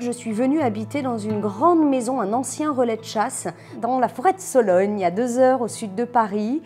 Je suis venue habiter dans une grande maison, un ancien relais de chasse, dans la forêt de Sologne, à 2 heures au sud de Paris.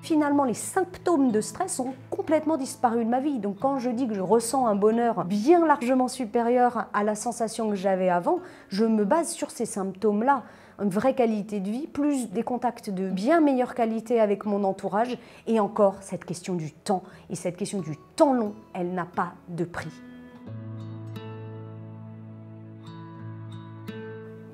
Finalement, les symptômes de stress ont complètement disparu de ma vie. Donc quand je dis que je ressens un bonheur bien largement supérieur à la sensation que j'avais avant, je me base sur ces symptômes-là. Une vraie qualité de vie, plus des contacts de bien meilleure qualité avec mon entourage. Et encore, cette question du temps. Et cette question du temps long, elle n'a pas de prix.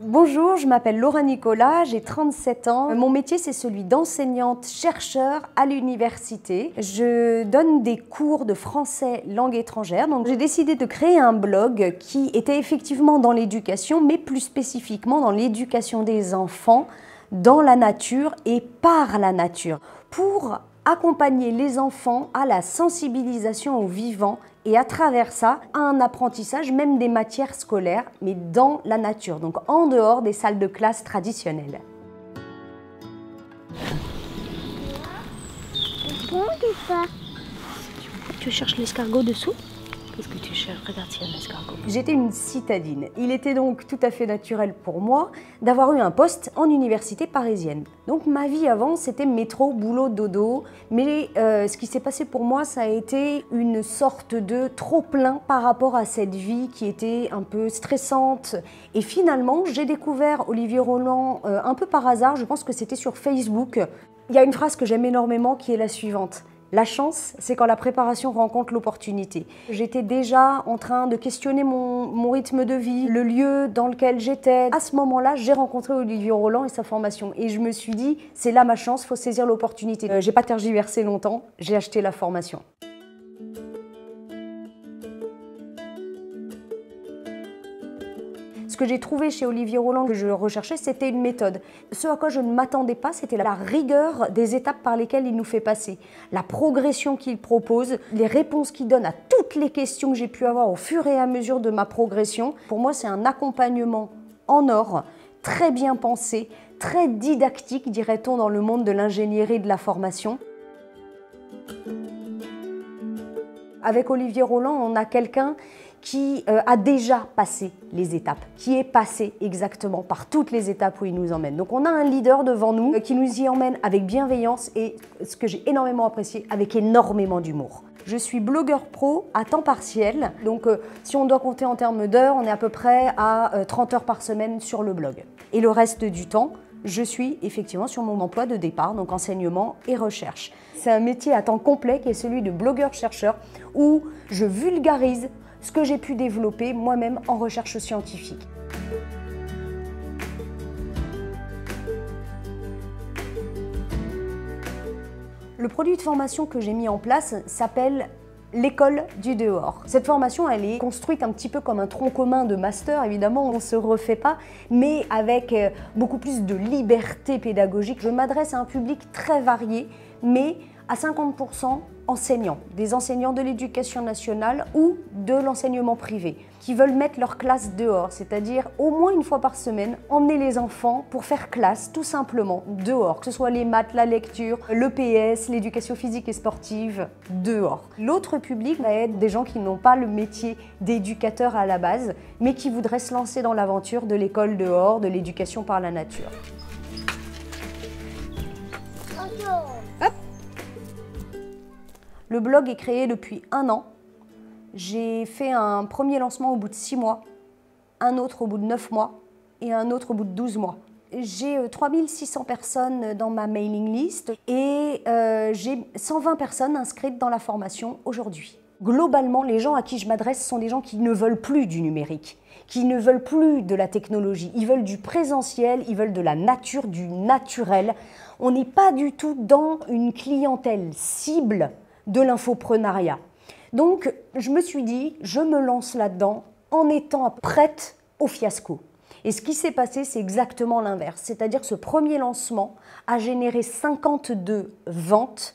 Bonjour, je m'appelle Laura Nicolas, j'ai 37 ans. Mon métier, c'est celui d'enseignante-chercheur à l'université. Je donne des cours de français langue étrangère. Donc, j'ai décidé de créer un blog qui était effectivement dans l'éducation, mais plus spécifiquement dans l'éducation des enfants, dans la nature et par la nature, pour accompagner les enfants à la sensibilisation au vivant et à travers ça, à un apprentissage même des matières scolaires, mais dans la nature, donc en dehors des salles de classe traditionnelles. Tu cherches l'escargot dessous ? Qu'est-ce que tu cherches ? Regarde s'il y a un escargot. J'étais une citadine. Il était donc tout à fait naturel pour moi d'avoir eu un poste en université parisienne. Donc ma vie avant, c'était métro, boulot, dodo. Mais ce qui s'est passé pour moi, ça a été une sorte de trop-plein par rapport à cette vie qui était un peu stressante. Et finalement, j'ai découvert Olivier Roland un peu par hasard. Je pense que c'était sur Facebook. Il y a une phrase que j'aime énormément qui est la suivante. La chance, c'est quand la préparation rencontre l'opportunité. J'étais déjà en train de questionner mon rythme de vie, le lieu dans lequel j'étais. À ce moment-là, j'ai rencontré Olivier Roland et sa formation. Et je me suis dit, c'est là ma chance, il faut saisir l'opportunité. J'ai pas tergiversé longtemps, j'ai acheté la formation. Ce que j'ai trouvé chez Olivier Roland que je recherchais, c'était une méthode. Ce à quoi je ne m'attendais pas, c'était la rigueur des étapes par lesquelles il nous fait passer, la progression qu'il propose, les réponses qu'il donne à toutes les questions que j'ai pu avoir au fur et à mesure de ma progression. Pour moi, c'est un accompagnement en or, très bien pensé, très didactique, dirait-on, dans le monde de l'ingénierie et de la formation. Avec Olivier Roland, on a quelqu'un qui a déjà passé les étapes, qui est passé exactement par toutes les étapes où il nous emmène. Donc on a un leader devant nous qui nous y emmène avec bienveillance et, ce que j'ai énormément apprécié, avec énormément d'humour. Je suis blogueur pro à temps partiel, donc si on doit compter en termes d'heures, on est à peu près à 30 heures par semaine sur le blog. Et le reste du temps, je suis effectivement sur mon emploi de départ, donc enseignement et recherche. C'est un métier à temps complet qui est celui de blogueur-chercheur où je vulgarise ce que j'ai pu développer moi-même en recherche scientifique. Le produit de formation que j'ai mis en place s'appelle l'école du dehors. Cette formation, elle est construite un petit peu comme un tronc commun de master, évidemment, on ne se refait pas, mais avec beaucoup plus de liberté pédagogique. Je m'adresse à un public très varié, mais à 50% enseignants, des enseignants de l'éducation nationale ou de l'enseignement privé, qui veulent mettre leur classe dehors, c'est-à-dire au moins une fois par semaine, emmener les enfants pour faire classe tout simplement dehors, que ce soit les maths, la lecture, l'EPS, l'éducation physique et sportive, dehors. L'autre public va être des gens qui n'ont pas le métier d'éducateur à la base, mais qui voudraient se lancer dans l'aventure de l'école dehors, de l'éducation par la nature. Hop. Le blog est créé depuis 1 an. J'ai fait un premier lancement au bout de 6 mois, un autre au bout de 9 mois et un autre au bout de 12 mois. J'ai 3600 personnes dans ma mailing list et j'ai 120 personnes inscrites dans la formation aujourd'hui. Globalement, les gens à qui je m'adresse sont des gens qui ne veulent plus du numérique, qui ne veulent plus de la technologie. Ils veulent du présentiel, ils veulent de la nature, du naturel. On n'est pas du tout dans une clientèle cible de l'infoprenariat. Donc, je me suis dit, je me lance là-dedans en étant prête au fiasco. Et ce qui s'est passé, c'est exactement l'inverse. C'est-à-dire que ce premier lancement a généré 52 ventes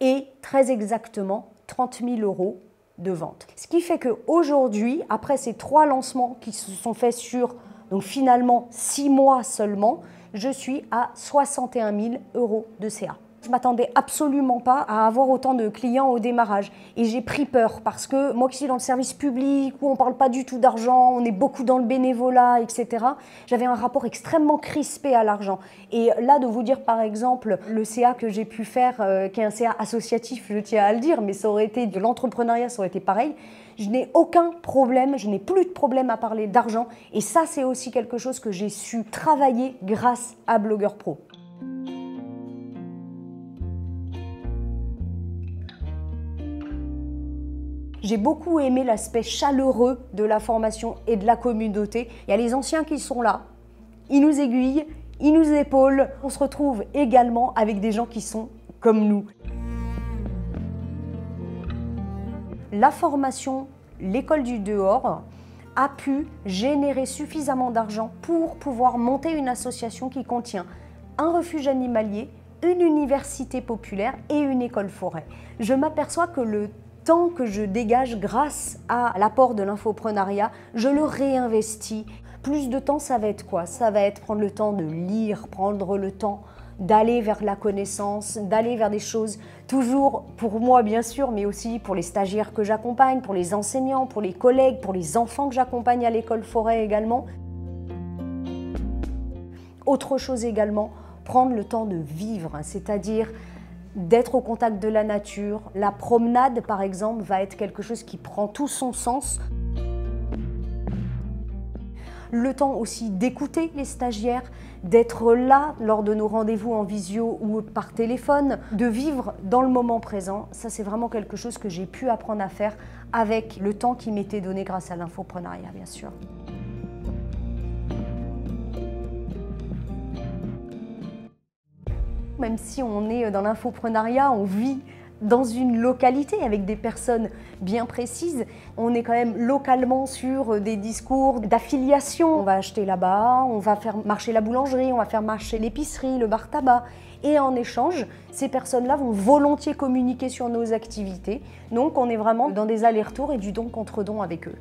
et très exactement 30 000 € de ventes. Ce qui fait qu'aujourd'hui, après ces 3 lancements qui se sont faits sur donc finalement 6 mois seulement, je suis à 61 000 € de CA. je ne m'attendais absolument pas à avoir autant de clients au démarrage. Et j'ai pris peur parce que moi qui suis dans le service public, où on ne parle pas du tout d'argent, on est beaucoup dans le bénévolat, etc., j'avais un rapport extrêmement crispé à l'argent. Et là, de vous dire par exemple le CA que j'ai pu faire, qui est un CA associatif, je tiens à le dire, mais ça aurait été de l'entrepreneuriat, ça aurait été pareil. Je n'ai aucun problème, je n'ai plus de problème à parler d'argent. Et ça, c'est aussi quelque chose que j'ai su travailler grâce à Blogueur Pro. J'ai beaucoup aimé l'aspect chaleureux de la formation et de la communauté. Il y a les anciens qui sont là, ils nous aiguillent, ils nous épaulent. On se retrouve également avec des gens qui sont comme nous. La formation, l'école du dehors, a pu générer suffisamment d'argent pour pouvoir monter une association qui contient un refuge animalier, une université populaire et une école forêt. Je m'aperçois que le temps que je dégage grâce à l'apport de l'infoprenariat, je le réinvestis. Plus de temps, ça va être quoi? Ça va être prendre le temps de lire, prendre le temps d'aller vers la connaissance, d'aller vers des choses, toujours pour moi bien sûr, mais aussi pour les stagiaires que j'accompagne, pour les enseignants, pour les collègues, pour les enfants que j'accompagne à l'école forêt également. Autre chose également, prendre le temps de vivre, c'est-à-dire d'être au contact de la nature. La promenade par exemple va être quelque chose qui prend tout son sens. Le temps aussi d'écouter les stagiaires, d'être là lors de nos rendez-vous en visio ou par téléphone, de vivre dans le moment présent. Ça, c'est vraiment quelque chose que j'ai pu apprendre à faire avec le temps qui m'était donné grâce à l'infoprenariat, bien sûr. Même si on est dans l'infoprenariat, on vit dans une localité avec des personnes bien précises. On est quand même localement sur des discours d'affiliation. On va acheter là-bas, on va faire marcher la boulangerie, on va faire marcher l'épicerie, le bar-tabac. Et en échange, ces personnes-là vont volontiers communiquer sur nos activités. Donc on est vraiment dans des allers-retours et du don contre don avec eux.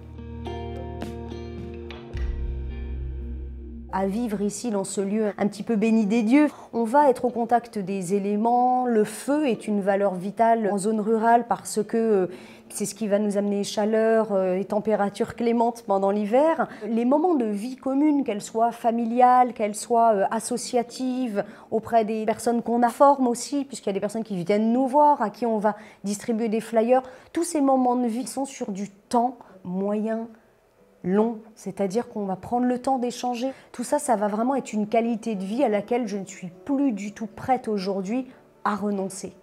À vivre ici dans ce lieu un petit peu béni des dieux. On va être au contact des éléments, le feu est une valeur vitale en zone rurale parce que c'est ce qui va nous amener chaleur et température clémente pendant l'hiver. Les moments de vie commune, qu'elles soient familiales, qu'elles soient associatives, auprès des personnes qu'on informe aussi, puisqu'il y a des personnes qui viennent nous voir, à qui on va distribuer des flyers, tous ces moments de vie sont sur du temps moyen, long, c'est-à-dire qu'on va prendre le temps d'échanger. Tout ça, ça va vraiment être une qualité de vie à laquelle je ne suis plus du tout prête aujourd'hui à renoncer.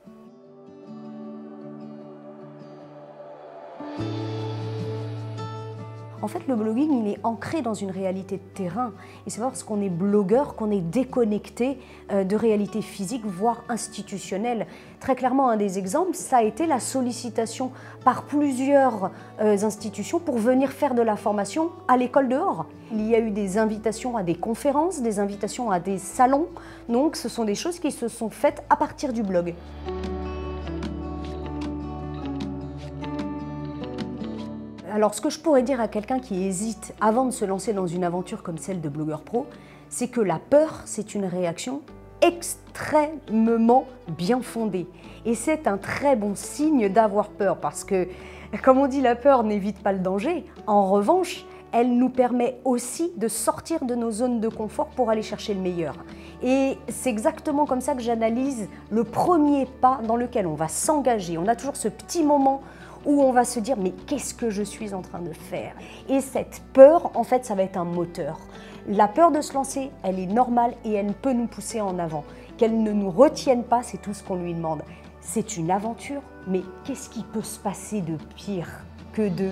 En fait, le blogging, il est ancré dans une réalité de terrain. Et c'est pas parce qu'on est blogueur qu'on est déconnecté de réalité physique, voire institutionnelle. Très clairement, un des exemples, ça a été la sollicitation par plusieurs institutions pour venir faire de la formation à l'école dehors. Il y a eu des invitations à des conférences, des invitations à des salons. Donc, ce sont des choses qui se sont faites à partir du blog. Alors, ce que je pourrais dire à quelqu'un qui hésite avant de se lancer dans une aventure comme celle de Blogueur Pro, c'est que la peur, c'est une réaction extrêmement bien fondée. Et c'est un très bon signe d'avoir peur parce que, comme on dit, la peur n'évite pas le danger. En revanche, elle nous permet aussi de sortir de nos zones de confort pour aller chercher le meilleur. Et c'est exactement comme ça que j'analyse le premier pas dans lequel on va s'engager. On a toujours ce petit moment où on va se dire « mais qu'est-ce que je suis en train de faire ?» Et cette peur, en fait, ça va être un moteur. La peur de se lancer, elle est normale et elle peut nous pousser en avant. Qu'elle ne nous retienne pas, c'est tout ce qu'on lui demande. C'est une aventure, mais qu'est-ce qui peut se passer de pire que de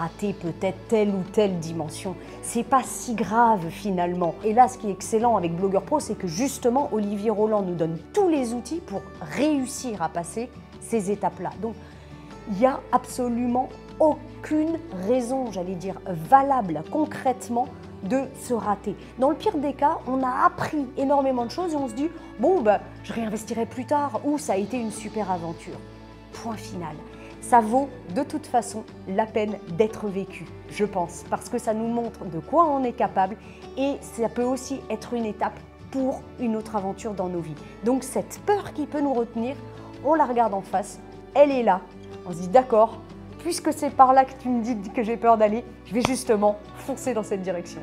rater peut-être telle ou telle dimension? C'est pas si grave finalement. Et là, ce qui est excellent avec Blogueur Pro, c'est que justement, Olivier Roland nous donne tous les outils pour réussir à passer ces étapes-là. Donc, il n'y a absolument aucune raison, j'allais dire, valable concrètement de se rater. Dans le pire des cas, on a appris énormément de choses et on se dit « bon, ben, je réinvestirai plus tard » ou « ça a été une super aventure ». Point final. Ça vaut de toute façon la peine d'être vécu, je pense, parce que ça nous montre de quoi on est capable et ça peut aussi être une étape pour une autre aventure dans nos vies. Donc cette peur qui peut nous retenir, on la regarde en face, elle est là. On se dit d'accord, puisque c'est par là que tu me dis que j'ai peur d'aller, je vais justement foncer dans cette direction.